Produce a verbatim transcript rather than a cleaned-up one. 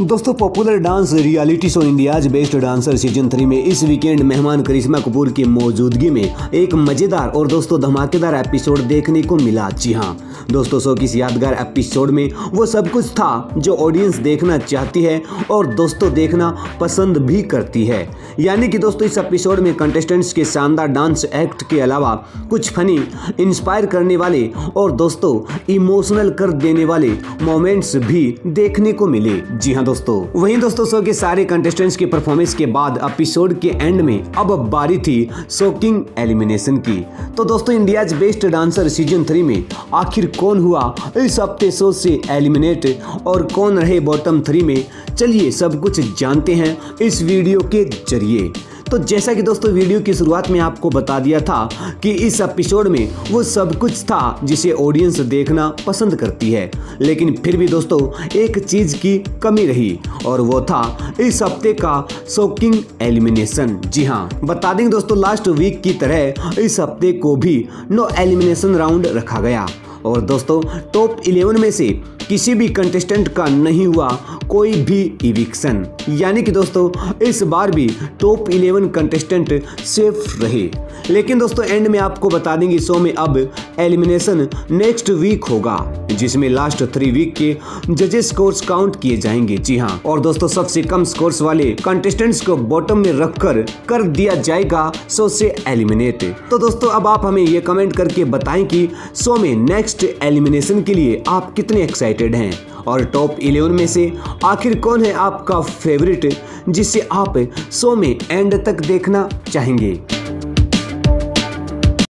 दोस्तों popular dance reality show India's best dancer season three में इस वीकेंड मेहमान करिश्मा कपूर की मौजूदगी में एक मजेदार और दोस्तों धमाकेदार एपिसोड देखने को मिला। जी हाँ दोस्तों, शो की इस यादगार एपिसोड में वो सब कुछ था जो ऑडियंस देखना चाहती है और दोस्तों देखना पसंद भी करती है। यानी कि दोस्तों इस एपिसोड में कंटेस्टेंट्स के शानदार डांस एक्ट के अलावा कुछ फनी, इंस्पायर करने वाले और दोस्तों इमोशनल कर देने वाले मोमेंट्स भी देखने को मिले। जी हाँ दोस्तों, वहीं दोस्तों शो के सारे कंटेस्टेंट्स के परफॉर्मेंस के बाद एपिसोड के एंड में अब बारी थी शॉकिंग एलिमिनेशन की। तो दोस्तों India's best dancer season three में आखिर कौन हुआ इस हफ्ते शो से एलिमिनेट और कौन रहे बॉटम थ्री में, चलिए सब कुछ जानते हैं इस वीडियो के जरिए। तो जैसा कि दोस्तों वीडियो की शुरुआत में आपको बता दिया था कि इस एपिसोड में वो सब कुछ था जिसे ऑडियंस देखना पसंद करती है, लेकिन फिर भी दोस्तों एक चीज़ की कमी रही और वो था इस हफ्ते का शॉकिंग एलिमिनेशन। जी हाँ, बता दें दोस्तों लास्ट वीक की तरह इस हफ्ते को भी नो एलिमिनेशन राउंड रखा गया और दोस्तों टॉप इलेवन में से किसी भी कंटेस्टेंट का नहीं हुआ कोई भी इविक्शन। यानी कि दोस्तों इस बार भी टॉप इलेवन कंटेस्टेंट सेफ रहे। लेकिन दोस्तों एंड में आपको बता देंगे शो में अब एलिमिनेशन नेक्स्ट वीक होगा, जिसमें लास्ट थ्री वीक के जजेस स्कोर्स काउंट किए जाएंगे। जी हाँ, और दोस्तों सबसे कम स्कोर्स वाले कंटेस्टेंट्स को बॉटम में रखकर कर दिया जाएगा शो से एलिमिनेट। तो दोस्तों अब आप हमें ये कमेंट करके बताएं कि शो में नेक्स्ट एलिमिनेशन के लिए आप कितने एक्साइटेड हैं और टॉप इलेवन में से आखिर कौन है आपका फेवरेट जिसे आप शो में एंड तक देखना चाहेंगे।